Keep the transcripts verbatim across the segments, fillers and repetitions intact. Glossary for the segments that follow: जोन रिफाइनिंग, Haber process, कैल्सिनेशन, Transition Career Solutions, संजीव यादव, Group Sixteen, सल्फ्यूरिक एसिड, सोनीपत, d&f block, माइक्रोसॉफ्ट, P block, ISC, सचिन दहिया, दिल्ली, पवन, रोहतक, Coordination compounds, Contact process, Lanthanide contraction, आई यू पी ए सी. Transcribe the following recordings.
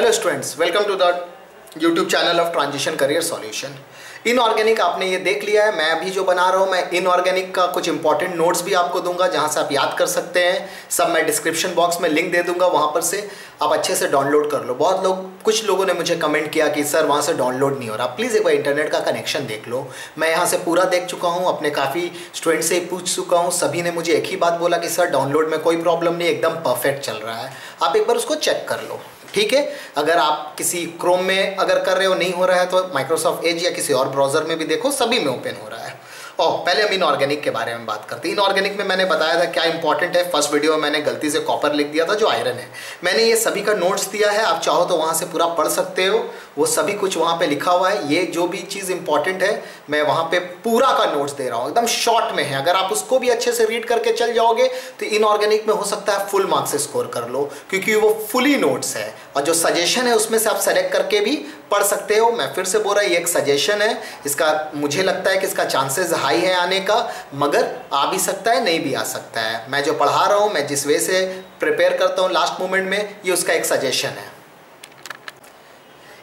Hello students, welcome to the YouTube channel of transition career solution. Inorganic आपने ये देख लिया है। मैं अभी जो बना रहा हूँ, मैं इनऑर्गेनिक का कुछ इंपॉर्टेंट नोट्स भी आपको दूंगा जहाँ से आप याद कर सकते हैं। सब मैं डिस्क्रिप्शन बॉक्स में लिंक दे दूंगा, वहाँ पर से आप अच्छे से डाउनलोड कर लो। बहुत लोग कुछ लोगों ने मुझे कमेंट किया कि सर वहाँ से डाउनलोड नहीं हो रहा, प्लीज़ एक बार इंटरनेट का कनेक्शन देख लो। मैं यहाँ से पूरा देख चुका हूँ, अपने काफ़ी स्टूडेंट से पूछ चुका हूँ, सभी ने मुझे एक ही बात बोला कि सर डाउनलोड में कोई प्रॉब्लम नहीं, एकदम परफेक्ट चल रहा है। आप एक बार उसको चेक कर लो, ठीक है। अगर आप किसी क्रोम में अगर कर रहे हो नहीं हो रहा है तो माइक्रोसॉफ्ट एज या किसी और ब्राउज़र में भी देखो, सभी में ओपन हो रहा है। और पहले हम इनऑर्गेनिक के बारे में बात करते हैं। इनऑर्गेनिक में मैंने बताया था क्या इंपॉर्टेंट है। फर्स्ट वीडियो में मैंने गलती से कॉपर लिख दिया था जो आयरन है। मैंने ये सभी का नोट्स दिया है, आप चाहो तो वहाँ से पूरा पढ़ सकते हो, वो सभी कुछ वहाँ पे लिखा हुआ है। ये जो भी चीज़ इंपॉर्टेंट है मैं वहाँ पे पूरा का नोट्स दे रहा हूँ, एकदम शॉर्ट में है। अगर आप उसको भी अच्छे से रीड करके चल जाओगे तो इनऑर्गेनिक में हो सकता है फुल मार्क्स स्कोर कर लो, क्योंकि वो फुली नोट्स है। और जो सजेशन है उसमें से आप सेलेक्ट करके भी पढ़ सकते हो। मैं फिर से बोल रहा हूँ, ये एक सजेशन है, इसका मुझे लगता है कि इसका चांसेस हाई है आने का, मगर आ भी सकता है नहीं भी आ सकता है। मैं जो पढ़ा रहा हूँ, मैं जिस वे से प्रिपेयर करता हूँ लास्ट मोमेंट में, ये उसका एक सजेशन है।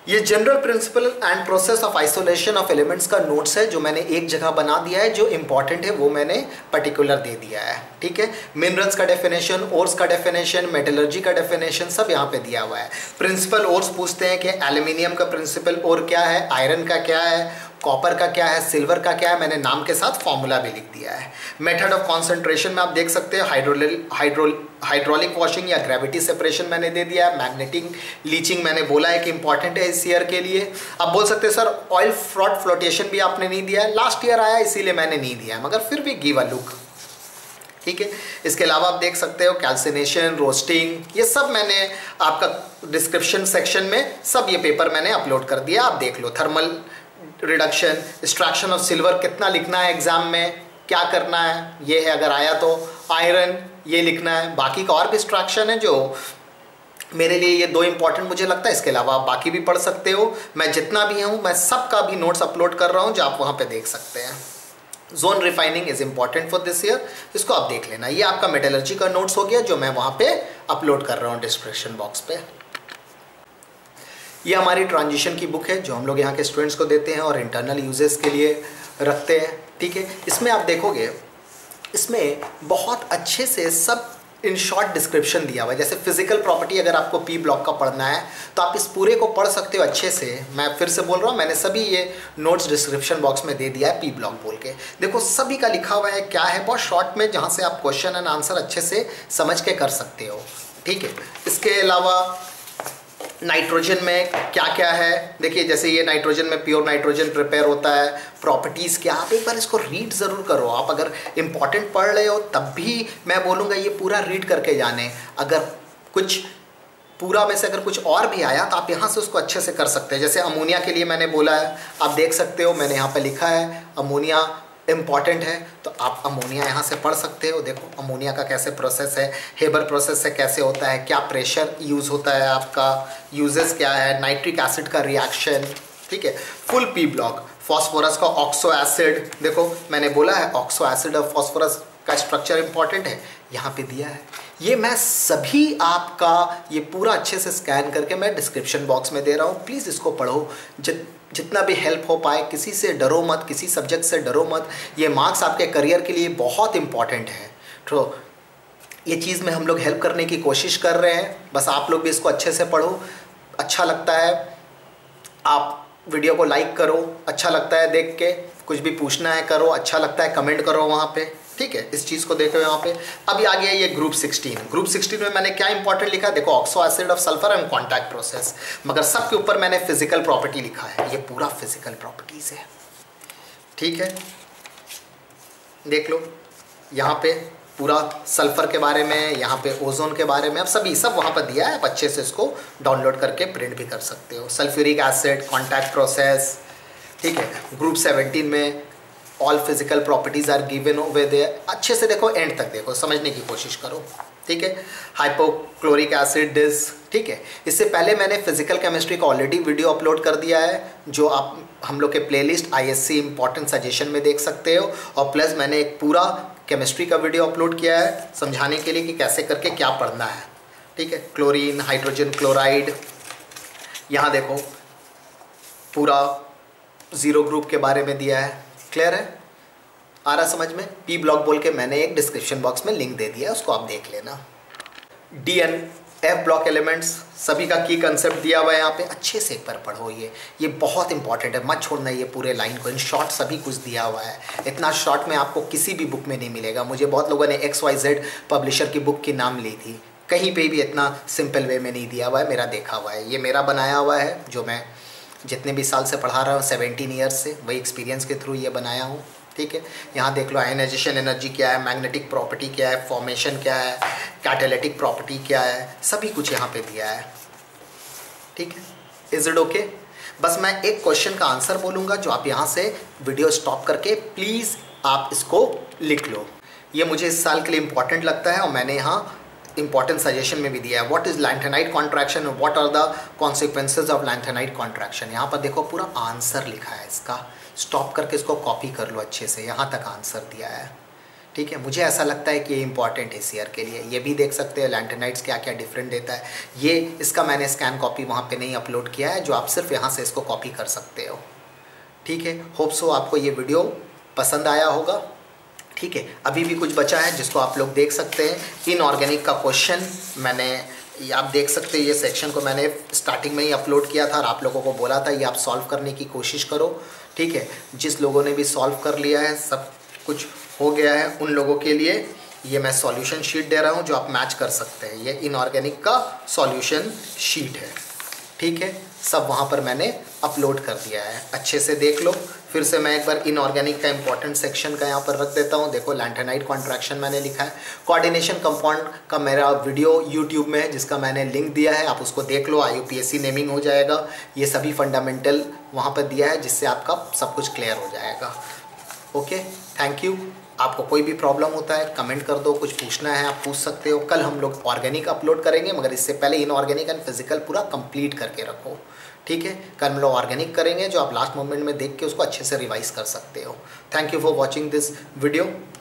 ये general principle and process of isolation of elements का नोट्स है जो मैंने एक जगह बना दिया है। जो इंपॉर्टेंट है वो मैंने पर्टिकुलर दे दिया है, ठीक है। मिनरल्स का डेफिनेशन, ओर्स का डेफिनेशन, मेटलर्जी का डेफिनेशन सब यहाँ पे दिया हुआ है। प्रिंसिपल ओर्स पूछते हैं कि एल्यूमिनियम का प्रिंसिपल ओर क्या है, आयरन का क्या है, कॉपर का क्या है, सिल्वर का क्या है। मैंने नाम के साथ फॉर्मूला भी लिख दिया है। मेथड ऑफ कॉन्सेंट्रेशन में आप देख सकते हैं हाइड्रोलिक हाइड्रो हाइड्रोलिक वॉशिंग या ग्रेविटी सेपरेशन मैंने दे दिया है। मैग्नेटिक लीचिंग मैंने बोला है कि इंपॉर्टेंट है इस ईयर के लिए। आप बोल सकते हैं सर ऑयल फ्रॉड फ्लोटेशन भी आपने नहीं दिया है, लास्ट ईयर आया इसीलिए मैंने नहीं दिया, मगर फिर भी गिव अ लुक, ठीक है। इसके अलावा आप देख सकते हो कैल्सिनेशन, रोस्टिंग, ये सब मैंने आपका डिस्क्रिप्शन सेक्शन में सब ये पेपर मैंने अपलोड कर दिया, आप देख लो। Thermal reduction, extraction of silver कितना लिखना है एग्जाम में, क्या करना है ये है, अगर आया तो आयरन ये लिखना है। बाकी का और भी एक्सट्रैक्शन है जो मेरे लिए ये दो इंपॉर्टेंट मुझे लगता है, इसके अलावा आप बाकी भी पढ़ सकते हो। मैं जितना भी हूँ मैं सब का भी नोट्स अपलोड कर रहा हूँ जो आप वहाँ पे देख सकते हैं। जोन रिफाइनिंग is important for this year, इसको आप देख लेना। ये आपका मेटलर्जी का नोट्स हो गया जो मैं वहाँ पर अपलोड कर रहा हूँ डिस्क्रिप्शन बॉक्स पर। ये हमारी ट्रांजिशन की बुक है जो हम लोग यहाँ के स्टूडेंट्स को देते हैं और इंटरनल यूजेस के लिए रखते हैं, ठीक है। इसमें आप देखोगे इसमें बहुत अच्छे से सब इन शॉर्ट डिस्क्रिप्शन दिया हुआ है। जैसे फिजिकल प्रॉपर्टी अगर आपको पी ब्लॉक का पढ़ना है तो आप इस पूरे को पढ़ सकते हो अच्छे से। मैं फिर से बोल रहा हूँ, मैंने सभी ये नोट्स डिस्क्रिप्शन बॉक्स में दे दिया है। पी ब्लॉक बोल के देखो, सभी का लिखा हुआ है क्या है, बहुत शॉर्ट में, जहाँ से आप क्वेश्चन एंड आंसर अच्छे से समझ के कर सकते हो, ठीक है। इसके अलावा नाइट्रोजन में क्या क्या है, देखिए जैसे ये नाइट्रोजन में प्योर नाइट्रोजन प्रिपेयर होता है, प्रॉपर्टीज़ क्या। आप एक बार इसको रीड ज़रूर करो। आप अगर इम्पॉर्टेंट पढ़ रहे हो तब भी मैं बोलूँगा ये पूरा रीड करके जाने। अगर कुछ पूरा में से अगर कुछ और भी आया तो आप यहाँ से उसको अच्छे से कर सकते हैं। जैसे अमोनिया के लिए मैंने बोला है, आप देख सकते हो मैंने यहाँ पर लिखा है अमोनिया इम्पॉर्टेंट है, तो आप अमोनिया यहाँ से पढ़ सकते हो। देखो अमोनिया का कैसे प्रोसेस है, हेबर प्रोसेस से कैसे होता है, क्या प्रेशर यूज़ होता है, आपका यूजेस क्या है, नाइट्रिक एसिड का रिएक्शन, ठीक है। फुल पी ब्लॉक, फॉस्फोरस का ऑक्सो एसिड, देखो मैंने बोला है ऑक्सो एसिड और फॉस्फोरस का स्ट्रक्चर इंपॉर्टेंट है, यहाँ पे दिया है। ये मैं सभी आपका ये पूरा अच्छे से स्कैन करके मैं डिस्क्रिप्शन बॉक्स में दे रहा हूँ, प्लीज़ इसको पढ़ो। जित जितना भी हेल्प हो पाए, किसी से डरो मत, किसी सब्जेक्ट से डरो मत। ये मार्क्स आपके करियर के लिए बहुत इंपॉर्टेंट है, तो ये चीज़ में हम लोग हेल्प करने की कोशिश कर रहे हैं। बस आप लोग भी इसको अच्छे से पढ़ो, अच्छा लगता है आप वीडियो को लाइक करो, अच्छा लगता है देख के, कुछ भी पूछना है करो, अच्छा लगता है कमेंट करो वहाँ पे, ठीक है। इस चीज़ को देखो यहाँ पे। अभी आ गया ये ग्रुप सिक्सटीन। ग्रुप सिक्सटीन में मैंने क्या इंपॉर्टेंट लिखा है, देखो oxo acid of sulphur and contact process, मगर सब के ऊपर मैंने फिजिकल प्रॉपर्टी लिखा है। ये पूरा फिजिकल प्रॉपर्टीज है, ठीक है। देख लो यहाँ पे पूरा सल्फर के बारे में, यहाँ पे ओजोन के बारे में, अब सभी सब वहाँ पर दिया है। आप अच्छे से इसको डाउनलोड करके प्रिंट भी कर सकते हो। सल्फ्यूरिक एसिड, कॉन्टैक्ट प्रोसेस, ठीक है। ग्रुप सेवनटीन में all physical properties are given over there, अच्छे से देखो, एंड तक देखो, समझने की कोशिश करो, ठीक है। हाइपोक्लोरिक एसिड डिस, ठीक है। इससे पहले मैंने फिजिकल केमिस्ट्री का ऑलरेडी वीडियो अपलोड कर दिया है जो आप हम लोग के playlist I S C important suggestion में देख सकते हो। और प्लस मैंने एक पूरा केमिस्ट्री का वीडियो अपलोड किया है समझाने के लिए कि कैसे करके क्या पढ़ना है, ठीक है। क्लोरीन, हाइड्रोजन क्लोराइड, यहाँ देखो पूरा ज़ीरो ग्रुप के बारे में दिया है। क्लियर है, आ रहा समझ में। पी ब्लॉक बोल के मैंने एक डिस्क्रिप्शन बॉक्स में लिंक दे दिया है, उसको आप देख लेना। D and F block elements सभी का की कंसेप्ट दिया हुआ है यहाँ पे, अच्छे से एक बार पढ़ो, ये ये बहुत इंपॉर्टेंट है, मत छोड़ना ये पूरे लाइन को। इन शॉर्ट सभी कुछ दिया हुआ है, इतना शॉर्ट में आपको किसी भी बुक में नहीं मिलेगा। मुझे बहुत लोगों ने एक्स वाई जेड पब्लिशर की बुक की नाम ली थी, कहीं पे भी इतना सिंपल वे में नहीं दिया हुआ है। मेरा देखा हुआ है, ये मेरा बनाया हुआ है, जो मैं जितने भी साल से पढ़ा रहा हूँ सेवेंटीन ईयर्स से, वही एक्सपीरियंस के थ्रू ये बनाया हूँ। ठीक है, यहाँ देख लो आयनाइजेशन एनर्जी क्या है, मैग्नेटिक प्रॉपर्टी क्या है, फॉर्मेशन क्या है, कैटालिटिक प्रॉपर्टी क्या है, सभी कुछ यहाँ पे दिया है। ठीक है, इज इट ओके। बस मैं एक क्वेश्चन का आंसर बोलूँगा, जो आप यहाँ से वीडियो स्टॉप करके प्लीज़ आप इसको लिख लो। ये मुझे इस साल के लिए इम्पॉर्टेंट लगता है और मैंने यहाँ इंपॉर्टेंट सजेशन में भी दिया है। What is lanthanide contraction, what are the consequences of lanthanide contraction. यहाँ पर देखो पूरा आंसर लिखा है इसका, स्टॉप करके इसको कॉपी कर लो अच्छे से, यहाँ तक आंसर दिया है। ठीक है, मुझे ऐसा लगता है कि ये इंपॉर्टेंट है इस ईयर के लिए। ये भी देख सकते हैं लैंथेनाइड्स क्या क्या डिफरेंट देता है, ये इसका मैंने स्कैन कॉपी वहाँ पे नहीं अपलोड किया है, जो आप सिर्फ यहाँ से इसको कॉपी कर सकते हो। ठीक है, होप सो आपको ये वीडियो पसंद आया होगा। ठीक है, अभी भी कुछ बचा है जिसको आप लोग देख सकते हैं। इनऑर्गेनिक का क्वेश्चन मैंने, आप देख सकते हैं ये सेक्शन को मैंने स्टार्टिंग में ही अपलोड किया था और आप लोगों को बोला था ये आप सॉल्व करने की कोशिश करो। ठीक है, जिस लोगों ने भी सॉल्व कर लिया है, सब कुछ हो गया है, उन लोगों के लिए ये मैं सॉल्यूशन शीट दे रहा हूँ, जो आप मैच कर सकते हैं। ये इनऑर्गेनिक का सॉल्यूशन शीट है। ठीक है, सब वहाँ पर मैंने अपलोड कर दिया है, अच्छे से देख लो। फिर से मैं एक बार इनऑर्गेनिक का इंपॉर्टेंट सेक्शन का यहाँ पर रख देता हूँ। देखो लैंथेनाइड कॉन्ट्रैक्शन मैंने लिखा है, कोऑर्डिनेशन कंपाउंड का मेरा वीडियो यूट्यूब में है, जिसका मैंने लिंक दिया है, आप उसको देख लो। आई यू पी ए सी naming हो जाएगा, ये सभी फंडामेंटल वहाँ पर दिया है, जिससे आपका सब कुछ क्लियर हो जाएगा। Okay, thank you. आपको कोई भी प्रॉब्लम होता है कमेंट कर दो, कुछ पूछना है आप पूछ सकते हो। कल हम लोग ऑर्गेनिक अपलोड करेंगे, मगर इससे पहले इनऑर्गेनिक एंड फिजिकल पूरा कंप्लीट करके रखो। ठीक है, कल हम लोग ऑर्गेनिक करेंगे, जो आप लास्ट मोमेंट में देख के उसको अच्छे से रिवाइज कर सकते हो। Thank you for watching this video.